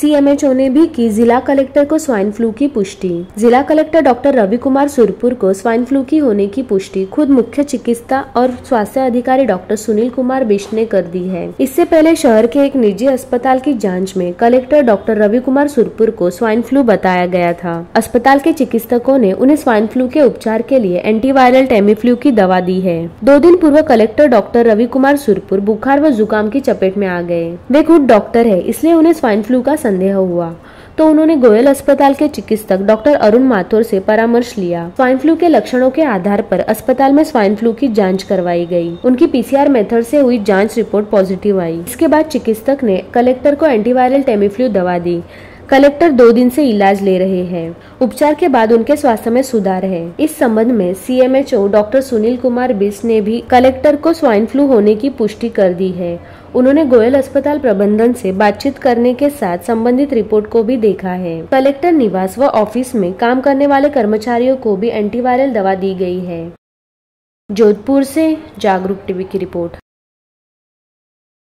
CMHO ने भी की जिला कलेक्टर को स्वाइन फ्लू की पुष्टि। जिला कलेक्टर डॉक्टर रवि कुमार सुरपुर को स्वाइन फ्लू की होने की पुष्टि खुद मुख्य चिकित्सा और स्वास्थ्य अधिकारी डॉक्टर सुनील कुमार बिष्ट ने कर दी है। इससे पहले शहर के एक निजी अस्पताल की जांच में कलेक्टर डॉक्टर रवि कुमार सुरपुर को स्वाइन फ्लू बताया गया था। अस्पताल के चिकित्सकों ने उन्हें स्वाइन फ्लू के उपचार के लिए एंटीवायरल टेमीफ्लू की दवा दी है। 2 दिन पूर्व कलेक्टर डॉक्टर रवि कुमार सुरपुर बुखार व जुकाम की चपेट में आ गए। वे खुद डॉक्टर है, इसलिए उन्हें स्वाइन फ्लू का संदेह हुआ तो उन्होंने गोयल अस्पताल के चिकित्सक डॉक्टर अरुण माथुर से परामर्श लिया। स्वाइन फ्लू के लक्षणों के आधार पर अस्पताल में स्वाइन फ्लू की जांच करवाई गई। उनकी पीसीआर मेथड से हुई जांच रिपोर्ट पॉजिटिव आई। इसके बाद चिकित्सक ने कलेक्टर को एंटीवायरल टेमीफ्लू दवा दी। कलेक्टर 2 दिन से इलाज ले रहे हैं। उपचार के बाद उनके स्वास्थ्य में सुधार है। इस संबंध में सीएमएचओ डॉक्टर सुनील कुमार बिष्ट ने भी कलेक्टर को स्वाइन फ्लू होने की पुष्टि कर दी है। उन्होंने गोयल अस्पताल प्रबंधन से बातचीत करने के साथ संबंधित रिपोर्ट को भी देखा है। कलेक्टर निवास व ऑफिस में काम करने वाले कर्मचारियों को भी एंटीवायरल दवा दी गई है। जोधपुर से जागरूक टीवी की रिपोर्ट।